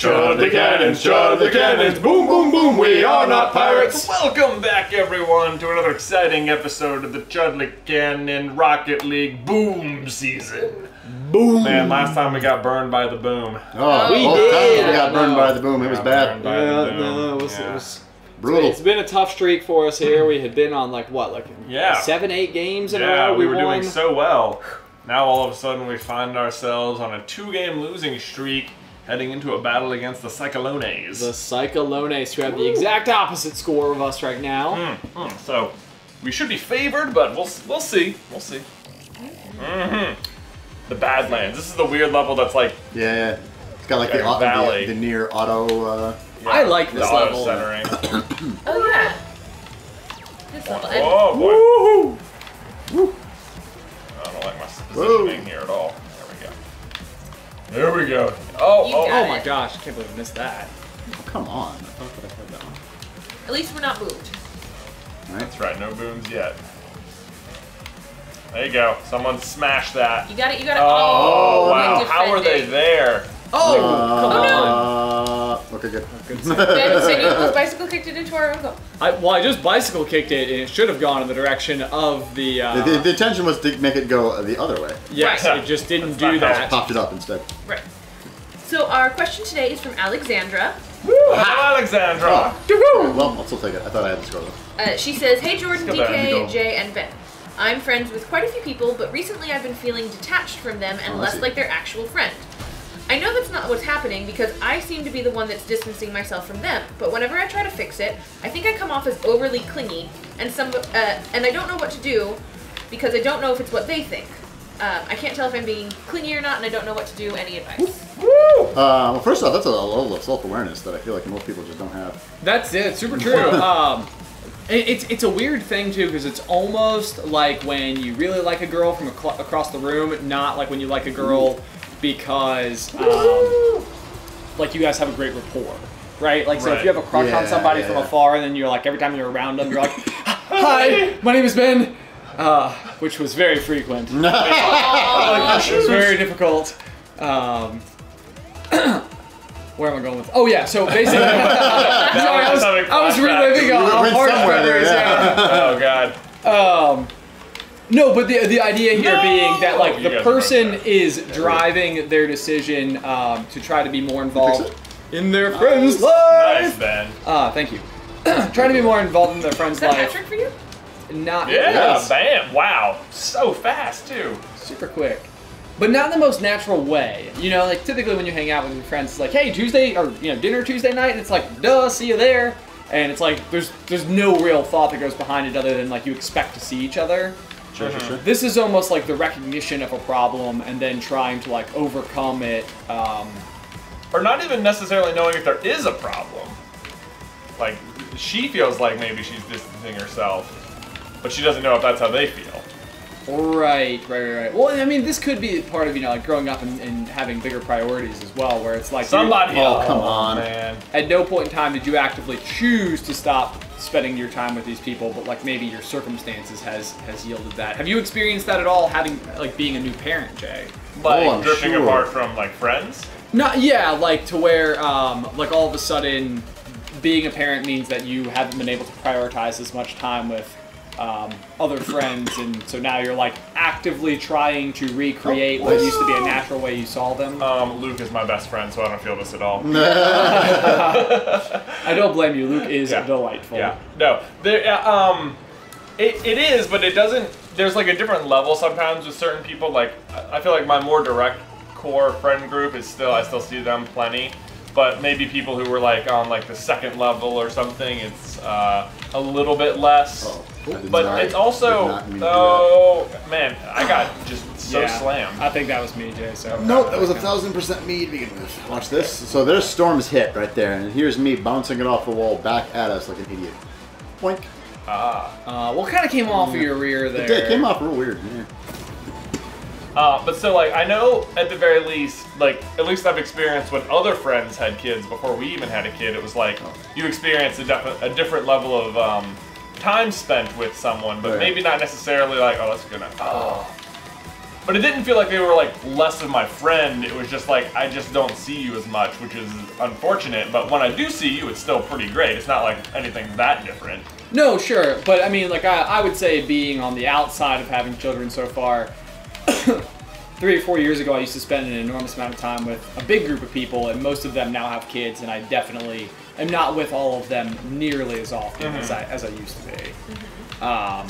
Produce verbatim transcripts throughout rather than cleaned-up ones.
Chudley Cannons, Chudley Cannons, boom, boom, boom, we are not pirates! Welcome back, everyone, to another exciting episode of the Chudley Cannon Rocket League boom season. Boom! Man, last time we got burned by the boom. Oh, we did! We got burned by the boom, it was bad. Yeah, no, it was, yeah. it was brutal. It's been a tough streak for us here. We had been on, like, what, like yeah. seven, eight games in yeah, a row? We, we were won. doing so well. Now, all of a sudden, we find ourselves on a two-game losing streak, heading into a battle against the Cyclones. The Cyclones, who have the exact opposite score of us right now. Mm, mm. So, we should be favored, but we'll we'll see. We'll see. Mm-hmm. The Badlands. This is the weird level that's like... Yeah, yeah. It's got like the, valley. the, the near auto... Uh, yeah, I like this the level. Auto-centering. Oh, yeah. This level. Oh, boy. Woo-hoo. Woo. I don't like my positioning Woo. here at all. There we go. Oh, oh, oh my gosh, I can't believe I missed that. Oh, come on. I thought that I had that one. At least we're not boomed. All right. That's right, no booms yet. There you go. Someone smashed that. You got it, you got it. Oh, oh wow. How are they there? Oh, uh, come on. Okay, good. Good. So you almost bicycle kicked it into our own goal. I, well, I just bicycle kicked it, and it should have gone in the direction of the... Uh, the, the, the intention was to make it go the other way. Yes, right. It just didn't That's do that. Just popped it up instead. Right. So our question today is from Alexandra. Woo! Hello, Alexandra! Oh. Well, I'll still take it. I thought I had to scroll up. Uh, she says, hey, Jordan, D K, Jay, and Ben. I'm friends with quite a few people, but recently I've been feeling detached from them and oh, less like their actual friend. I know that's not what's happening because I seem to be the one that's distancing myself from them, but whenever I try to fix it, I think I come off as overly clingy, and some, uh, and I don't know what to do because I don't know if it's what they think. Uh, I can't tell if I'm being clingy or not, and I don't know what to do. Any advice? Uh, well, first off, that's a level of self-awareness that I feel like most people just don't have. That's it. Super true. um, It's it's a weird thing too because it's almost like when you really like a girl from across the room, not like when you like a girl. Ooh. Because, um, like, you guys have a great rapport, right? Like, so right. if you have a crush yeah, on somebody yeah. from afar, and then you're like, every time you're around them, you're like, hi, my name is Ben, uh, which was very frequent. Which was very difficult. Um, where am I going with this? Oh, yeah, so basically, sorry, I was, I was reliving a hard memory. Yeah. Oh, God. Um... No, but the the idea here no! being that like oh, the person is driving their decision um, to try to be more involved in their friend's nice. life. Nice, Ben. Uh, thank you. Trying to be more involved in their friend's is that life. Patrick for you? Not yeah, yes. bam! Wow, so fast too. Super quick, but not in the most natural way. You know, like typically when you hang out with your friends, it's like, hey, Tuesday or you know dinner Tuesday night, and it's like, duh, see you there. And it's like there's there's no real thought that goes behind it other than like you expect to see each other. Sure, sure, sure. This is almost like the recognition of a problem and then trying to like overcome it. Um, or not even necessarily knowing if there is a problem. Like, she feels like maybe she's distancing herself, but she doesn't know if that's how they feel. Right, right, right, right. Well, I mean, this could be part of, you know, like growing up and, and having bigger priorities as well, where it's like... Somebody else. Oh, come on, man. At no point in time did you actively choose to stop spending your time with these people, but like maybe your circumstances has has yielded that. Have you experienced that at all, having like being a new parent, Jay? Like oh, drifting sure. apart from like friends? No, yeah, like to where um, like all of a sudden being a parent means that you haven't been able to prioritize as much time with um, other friends, and so now you're like actively trying to recreate oh, what used to be a natural way you saw them. Um, Luke is my best friend, so I don't feel this at all. I don't blame you. Luke is yeah. delightful. Yeah. No. There, um, it, it is, but it doesn't. There's like a different level sometimes with certain people. Like I feel like my more direct core friend group is still. I still see them plenty. But maybe people who were like on like the second level or something, it's uh, a little bit less. Oh, but not, it's also, oh man, I got just so yeah, slammed. I think that was me, Jay. So nope, that was a thousand percent me to begin with. Watch this. So there's Storm's hit right there, and here's me bouncing it off the wall back at us like an idiot. Boink. Ah. Uh, what kind of came off mm. of your rear there? It did, came off real weird. Yeah. Uh, but so, like, I know at the very least, like, at least I've experienced when other friends had kids before we even had a kid. It was like you experience a, def a different level of um, time spent with someone, but right. maybe not necessarily like, oh, that's good enough. Oh. But it didn't feel like they were like less of my friend. It was just like, I just don't see you as much, which is unfortunate. But when I do see you, it's still pretty great. It's not like anything that different. No, sure. But I mean, like I, I would say being on the outside of having children so far, three or four years ago, I used to spend an enormous amount of time with a big group of people, and most of them now have kids, and I definitely am not with all of them nearly as often mm-hmm. as I as I used to be, mm-hmm. um,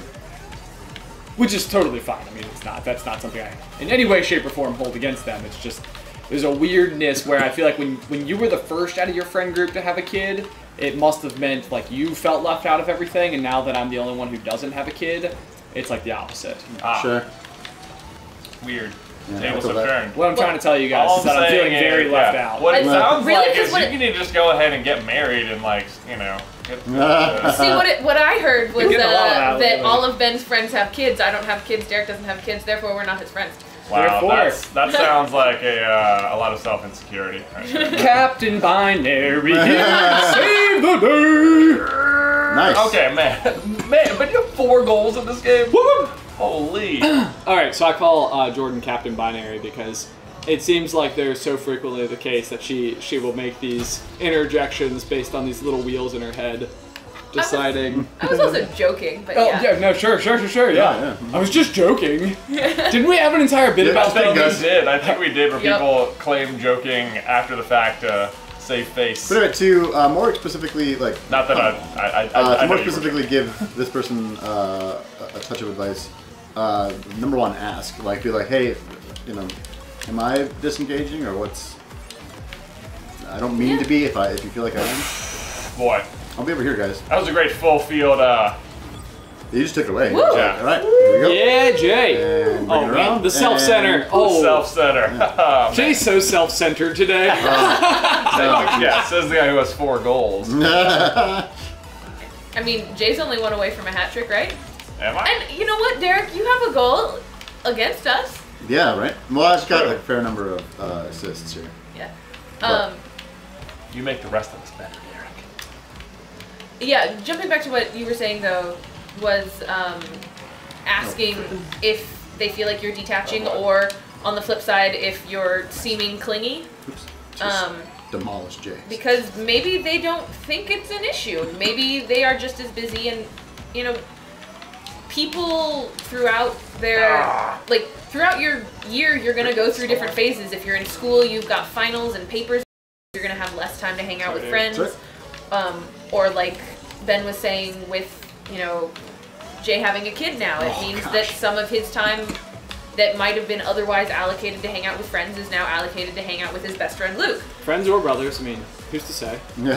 which is totally fine. I mean, it's not that's not something I in any way, shape, or form hold against them. It's just there's a weirdness where I feel like when when you were the first out of your friend group to have a kid, it must have meant like you felt left out of everything, and now that I'm the only one who doesn't have a kid, it's like the opposite. Ah. Sure. Weird. Yeah, tables have turned. What I'm well, trying to tell you guys is that I'm feeling very yeah. left out. What it sounds really like is you it... need to just go ahead and get married and like, you know. Get, uh, See, what it, what I heard was uh, that, that all of Ben's friends have kids. I don't have kids. Derek doesn't have kids. Therefore, we're not his friends. Wow, that's, that sounds like a uh, a lot of self-insecurity. Right? Captain Binary, save the day. Nice. Okay, man, man, but you have four goals in this game. Woo! Holy. All right, so I call uh, Jordan Captain Binary because it seems like there's so frequently the case that she she will make these interjections based on these little wheels in her head, deciding. I was, I was also joking, but oh, yeah. yeah, no, sure, sure, sure, sure, yeah. yeah, yeah. I was just joking. Didn't we have an entire bit yeah, about that? I think we did. I think we did, where yep. people claim joking after the fact. Uh, Save face. But anyway, to uh, more specifically, like not that um, I, I, I, uh, I to more specifically give this person uh, a, a touch of advice. Uh, number one, ask. Like, be like, hey, you know, am I disengaging or what's? I don't mean yeah. to be. If I, if you feel like I am, boy, I'll be over here, guys. That was a great full field. Uh, you just took it away. Yeah. All right, here we go. Yeah, Jay. And oh man, the self center. Oh, self center. Yeah. Jay's so self centered today. Uh, so, yeah, says the guy who has four goals. I mean, Jay's only one away from a hat trick, right? Am I? And you know what, Derek? You have a goal against us. Yeah, right? Well, I've got a fair number of uh, assists here. Yeah. Um, you make the rest of us better, Derek. Yeah, jumping back to what you were saying, though, was um, asking oh, if they feel like you're detaching oh, or, on the flip side, if you're seeming clingy. Oops. Just um, demolish Jay. Because maybe they don't think it's an issue. Maybe they are just as busy and, you know, people throughout their, ah. like, throughout your year, you're going to go through different phases. If you're in school, you've got finals and papers. You're going to have less time to hang out with friends. Um, or like Ben was saying with, you know, Jay having a kid now. It oh, means gosh. that some of his time that might have been otherwise allocated to hang out with friends is now allocated to hang out with his best friend, Luke. Friends or brothers, I mean, who's to say? How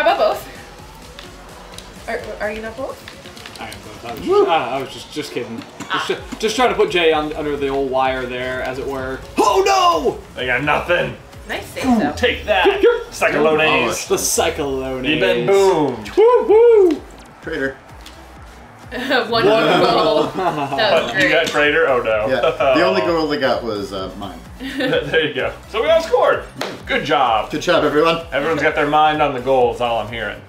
about both? Are, are you not both? I am both. I was just, I was just, just kidding. Ah. Just, just trying to put Jay on, under the old wire there, as it were. Oh no! I got nothing. Nice save, though. Take that, Cyclones. The Cyclones. You've been boomed. Woo woo! Traitor. One goal. You got traitor? Oh no. Yeah. The only goal they got was uh, mine. There you go. So we all scored. Good job. Good job, everyone. Everyone's got their mind on the goals. All I'm hearing.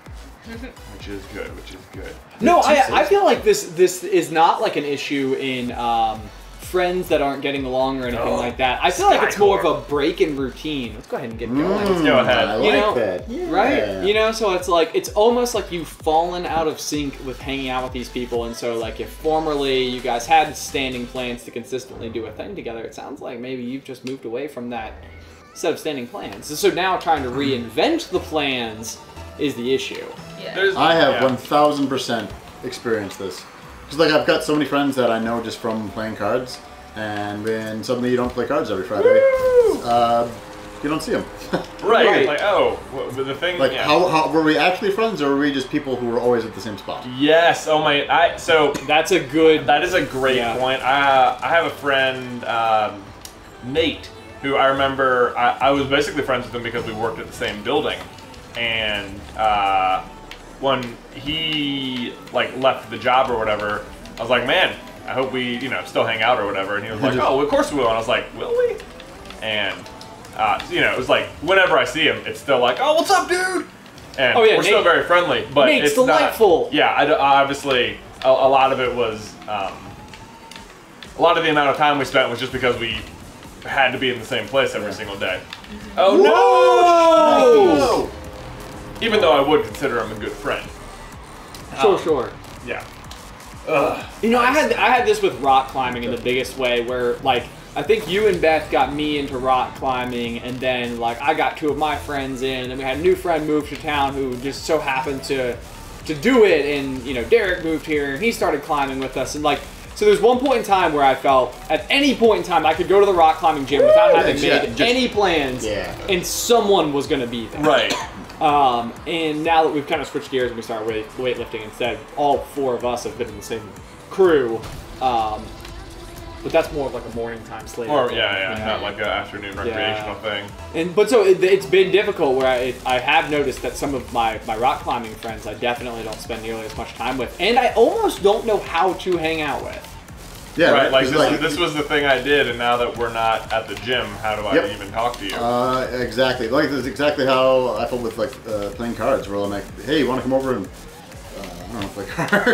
Which is good. Which is good. No, I, I feel like this this is not like an issue in um, friends that aren't getting along or anything no. like that. I feel Sky like it's more core. of a break in routine. Let's go ahead and get going. Mm, Let's go ahead. I you like know, that. Yeah. Right? You know, so it's like, it's almost like you've fallen out of sync with hanging out with these people. And so like if formerly you guys had standing plans to consistently do a thing together, it sounds like maybe you've just moved away from that set of standing plans. And so now trying to reinvent the plans is the issue. Yeah. I have yeah. one thousand percent experienced this. Because like I've got so many friends that I know just from playing cards, and when suddenly you don't play cards every Friday, uh, you don't see them. right. right. Like, oh, the thing. Like, yeah. how, how were we actually friends, or were we just people who were always at the same spot? Yes. Oh my. I so that's a good. That is a great yeah. point. I I have a friend, um, Nate, who I remember. I, I was basically friends with him because we worked at the same building, and. Uh, When he like left the job or whatever, I was like, man, I hope we, you know, still hang out or whatever. And he was like, oh, of course we will. And I was like, will we? And uh, you know, it was like whenever I see him, it's still like, oh, what's up, dude? And oh, yeah, we're Nate, still very friendly, but Nate's it's delightful. Not, yeah, I, obviously, a, a lot of it was um, a lot of the amount of time we spent was just because we had to be in the same place every yeah. single day. Oh no! Nice. Even though I would consider him a good friend. Sure, um, sure. Yeah. Ugh, you know, nice. I had I had this with rock climbing in the biggest way, where like I think you and Beth got me into rock climbing, and then like I got two of my friends in, and then we had a new friend move to town who just so happened to to do it, and you know Derek moved here and he started climbing with us, and like so there's one point in time where I felt at any point in time I could go to the rock climbing gym without having yeah, made just, any plans, yeah. and someone was gonna be there. Right. Um, and now that we've kind of switched gears and we started weight, weightlifting instead, all four of us have been in the same crew. Um, but that's more of like a morning time slate. Or thing, yeah, yeah, you know? Not like an afternoon recreational yeah. thing. And but so it, it's been difficult where I, I have noticed that some of my my rock climbing friends I definitely don't spend nearly as much time with, and I almost don't know how to hang out with. Yeah, right. Like this, like this was the thing I did, and now that we're not at the gym, how do I yep. even talk to you? Uh, exactly. Like this is exactly how I felt with like uh, playing cards, where I'm like, hey, you want to come over and uh, I don't know, play cards?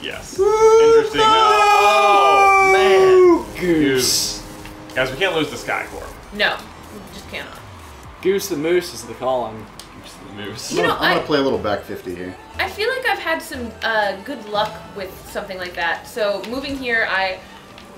Yes. Woo, interesting. No! Oh man, Goose. Goose. Guys, we can't lose the Sky Corps. No, we just cannot. Goose the Moose is the calling. Moose. You know, I'm, I'm I, gonna play a little back fifty here. I feel like I've had some uh, good luck with something like that. So moving here, I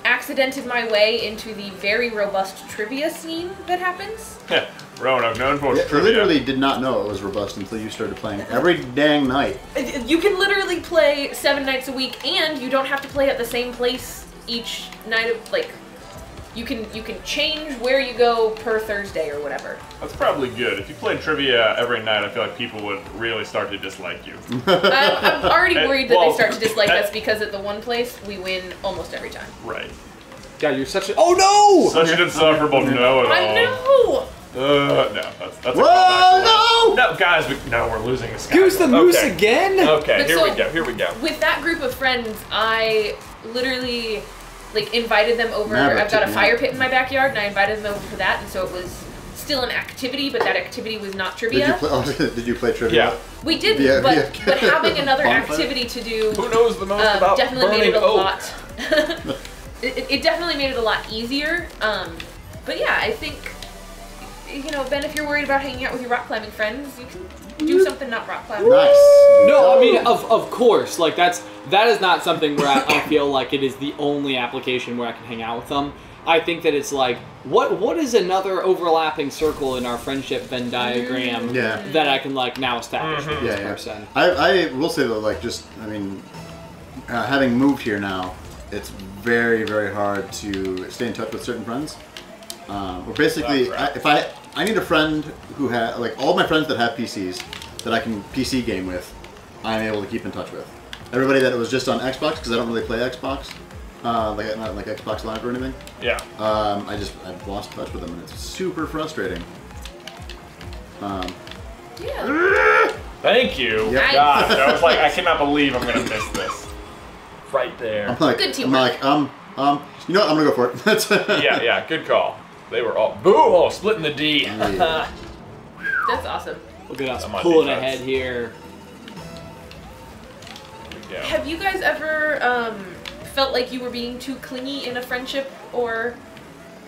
accidented my way into the very robust trivia scene that happens. Yeah, Roanoke known for yeah, trivia. I literally did not know it was robust until you started playing every dang night. You can literally play seven nights a week, and you don't have to play at the same place each night of like. You can you can change where you go per Thursday or whatever. That's probably good. If you played trivia every night, I feel like people would really start to dislike you. I'm, I'm already and, worried that well, they start to dislike us because at the one place we win almost every time. Right. Yeah, you're such a oh no! Such an insufferable no at all. I know. Uh, no, that's that's. Whoa, no! No, guys, we, no, we're losing this. Goose the Moose okay. again. Okay, but here so, we go. Here we go. With that group of friends, I literally. Like invited them over. Never I've got a fire pit in my backyard, and I invited them over for that, and so it was still an activity, but that activity was not trivia. Did you play, oh, did you play trivia? Yeah. We did, yeah, but, yeah. but having another activity to do who knows the most um, about definitely made it a oak. lot. it, it definitely made it a lot easier. Um, but yeah, I think you know, Ben, if you're worried about hanging out with your rock climbing friends, you can. Do something not rock climbing. Nice. No, I mean, of of course. Like that's that is not something where I, I feel like it is the only application where I can hang out with them. I think that it's like what what is another overlapping circle in our friendship Venn diagram yeah. that I can like now establish mm-hmm. with this yeah, person. Yeah. I I will say though, like just I mean, uh, having moved here now, it's very very hard to stay in touch with certain friends. Um, or basically, I, if I. I need a friend who has, like, all my friends that have P Cs that I can P C game with, I'm able to keep in touch with. Everybody that was just on Xbox, because I don't really play Xbox, uh, like, not like Xbox Live or anything. Yeah. Um, I just, I've lost touch with them, and it's super frustrating. Um. Yeah. Thank you. Yep. God, I was like, I cannot believe I'm going to miss this. Right there. I'm like, good I'm like, um, um, you know what, I'm going to go for it. yeah, yeah, good call. They were all boom, all splitting the D. Yeah. That's awesome. Look at us pulling ahead here. Here have you guys ever um, felt like you were being too clingy in a friendship or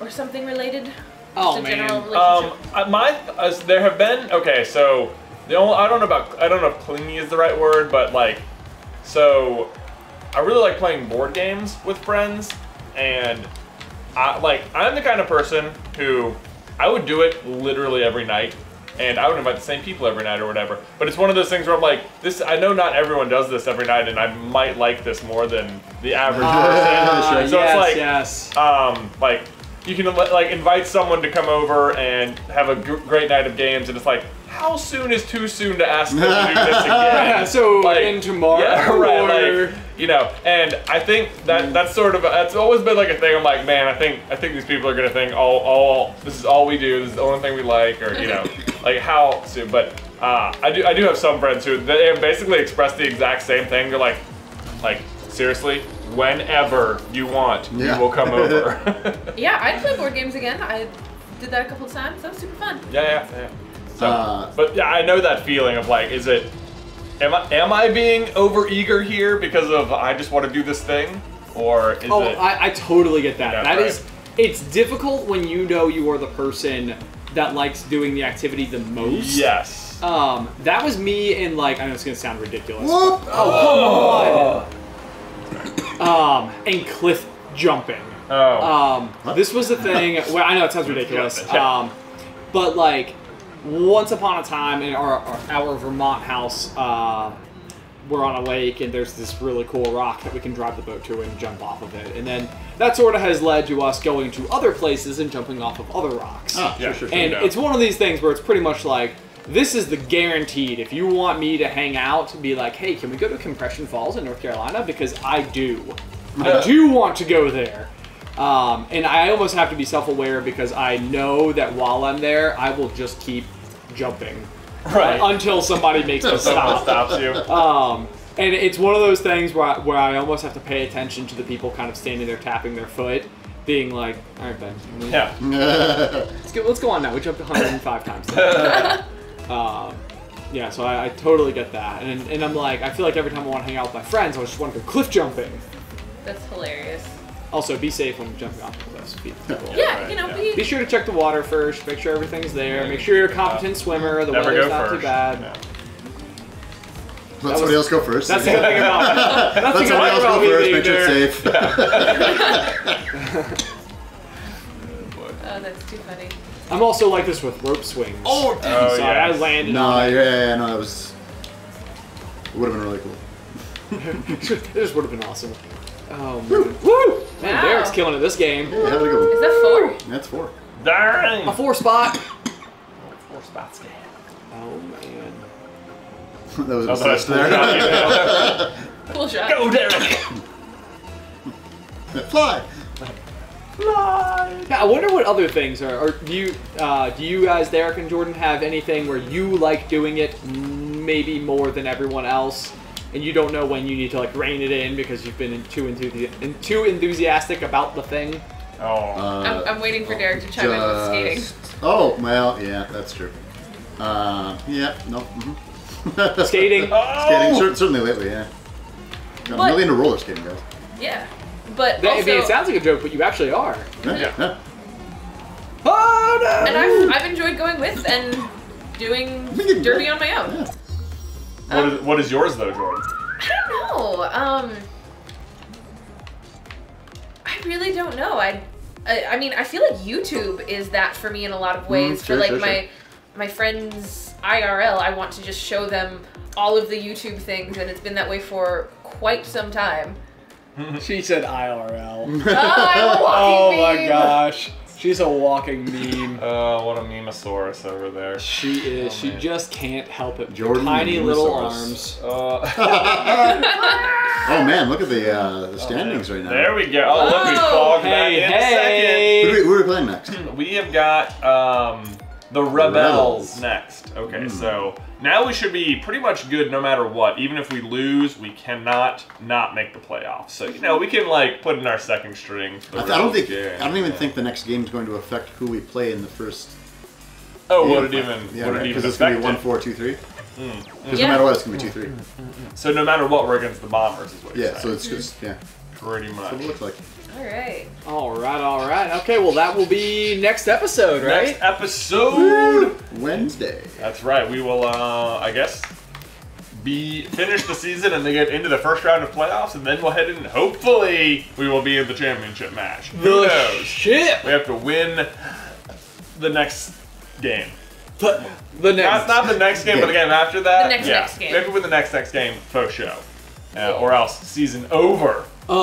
or something related? Oh Just man, um, my uh, there have been okay. So the only I don't know about I don't know if clingy is the right word, but like so I really like playing board games with friends and. I, like, I'm the kind of person who, I would do it literally every night, and I would invite the same people every night or whatever, but it's one of those things where I'm like, this, I know not everyone does this every night, and I might like this more than the average uh, person. So yes, it's like, yes. um, like, you can like invite someone to come over and have a g great night of games, and it's like, how soon is too soon to ask them to do this again? so like, in tomorrow, yeah, right? Or... Like, you know, and I think that that's sort of a, that's always been like a thing. I'm like, man, I think I think these people are gonna think, all all this is all we do. This is the only thing we like, or you know, like how soon? But uh, I do I do have some friends who they have basically expressed the exact same thing. They're like, like seriously, whenever you want, yeah. you will come over. yeah, I'd play board games again. I did that a couple of times. That was super fun. Yeah, yeah, yeah. So, uh, but yeah, I know that feeling of like, is it, Am I, am I being over eager here because of I just want to do this thing? Or is oh, it... Oh, I, I totally get that. Yeah, that right. is... It's difficult when you know you are the person that likes doing the activity the most. Yes. Um, that was me in, like... I know it's going to sound ridiculous. Whoop. Oh, come on! Um, and cliff jumping. Oh. Um, this was the thing... Well, I know it sounds ridiculous. Yeah. Um, but, like... Once upon a time in our, our, our Vermont house, uh, we're on a lake and there's this really cool rock that we can drive the boat to and jump off of it. And then that sort of has led to us going to other places and jumping off of other rocks. Oh, yeah, sure, sure, and sure, no. It's one of these things where it's pretty much like, this is the guaranteed. If you want me to hang out, to be like, hey, can we go to Compression Falls in North Carolina? Because I do. I do want to go there. Um, and I almost have to be self-aware because I know that while I'm there, I will just keep jumping right. uh, until somebody makes me stop. Stops you. Um, and it's one of those things where I, where I almost have to pay attention to the people kind of standing there tapping their foot, being like, all right, Ben. Yeah. Let's go, let's go on now. We jumped one hundred and five times. um, yeah, so I, I totally get that. And, and I'm like, I feel like every time I want to hang out with my friends, I just want to go cliff jumping. That's hilarious. Also, be safe when jumping off the cliffs. Be, cool. yeah, right, you know, yeah. be, be sure to check the water first. Make sure everything's there. Make sure you're a competent swimmer. The Never weather's not first. too bad. No. Let that somebody was, else go first. That's the good thing about it. Let somebody else go first. Make sure it's safe. Oh, that's too funny. I'm also like this with rope swings. Oh, dude, oh sorry, yes. I landed. No, on yeah, yeah, yeah, no, that was. It would have been really cool. It just would have been awesome. Oh, man. Woo! Man, wow. Derek's killing it this game. Yeah, how'd it go? Is that four? That's four. Dang! A four spot. Four spots, game. Oh, man. That was a mistake there. Cool shot. Go, Derek! Fly! Fly! Now, I wonder what other things are. Or do you, uh, do you guys, Derek and Jordan, have anything where you like doing it maybe more than everyone else? And you don't know when you need to like rein it in because you've been too enthusi too enthusiastic about the thing. Oh, uh, I'm, I'm waiting for Derek to chime just, in with skating. Oh, well, yeah, that's true. Uh, yeah, no. Mm-hmm. Skating, oh! skating, certainly lately, yeah. But, I'm really into roller skating, guys. Yeah, but that, also, I mean, it sounds like a joke, but you actually are. Yeah. yeah. yeah. Oh no! And I've I've enjoyed going with and doing derby on my own. Yeah. What, um, is, what is yours, though, Jordan? I don't know. Um, I really don't know. I, I, I mean, I feel like YouTube is that for me in a lot of ways. Mm, sure, for like sure, my, sure. my friends I R L, I want to just show them all of the YouTube things, and it's been that way for quite some time. She said I R L. Oh, I'm a walking meme. Oh my gosh. She's a walking meme. Oh, uh, what a memeosaurus over there. She is. Oh, she man. just can't help it. Jordan Tiny little arms. Uh, oh, man, look at the, uh, the standings oh, right now. There we go. Oh, look, we clogged hey, back hey. in a second. Who are we playing next? We have got um, the Rebels, Rebels next. Okay, mm. so now we should be pretty much good no matter what. Even if we lose, we cannot not make the playoffs. So, you know, we can, like, put in our second string. I, I don't think, game. I don't even think the next game is going to affect who we play in the first. Oh, game. would it even, yeah, would right, it even affect it? Because it's going to be one four two three. Because mm. mm. yeah. no matter what, it's going to be two three. So no matter what, we're against the Bombers is what you're Yeah, saying. so it's just, yeah. Pretty much. That's what it looks like. All right. All right, all right. Okay, well, that will be next episode, right? Next episode. Wednesday. That's right. We will, uh, I guess, be finish the season and then get into the first round of playoffs, and then we'll head in. Hopefully, we will be in the championship match. The Who knows? Shit. We have to win the next game. The, the next. Not, not the next game, game, but the game after that. The next yeah. next game. We have to win the next next game for sure, uh, or else season over. Uh,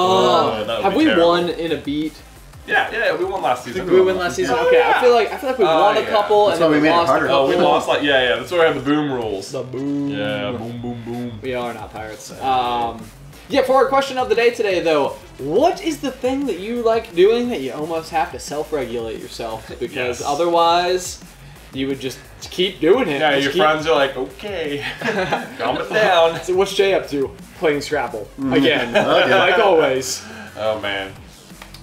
oh, have we terrible. won in a beat? Yeah, yeah, we won last season. Did we won last season? Yeah. Okay, I feel like I feel like we uh, won a couple yeah. and then we, we lost. A couple. Oh, we lost like yeah, yeah. That's why we have the boom rules. The boom. Yeah, boom, boom, boom. We are not pirates. Um, yeah. For our question of the day today, though, what is the thing that you like doing that you almost have to self-regulate yourself because yes. otherwise you would just keep doing it? Yeah, just your keep... friends are like, okay, calm it down. So what's Jay up to? Playing Scrabble again, like always. Oh man.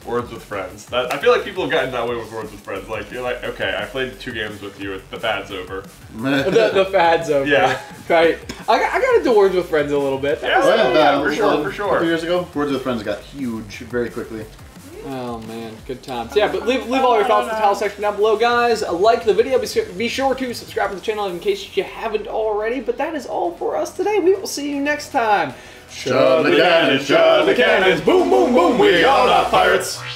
Words with Friends. That, I feel like people have gotten that way with Words with Friends. Like, you're like, okay, I played two games with you. The fad's over. the, the fad's over. Yeah. Right. I, I got into Words with Friends a little bit. That yeah, was, yeah, yeah for, for sure, for sure. A couple years ago, Words with Friends got huge very quickly. Oh man, good times. Yeah, but leave, leave all your thoughts in the tile section down below, guys. Like the video. Be sure, be sure to subscribe to the channel in case you haven't already. But that is all for us today. We will see you next time. Chudley Cannons, Chudley Cannons, boom, boom, boom, we are the pirates.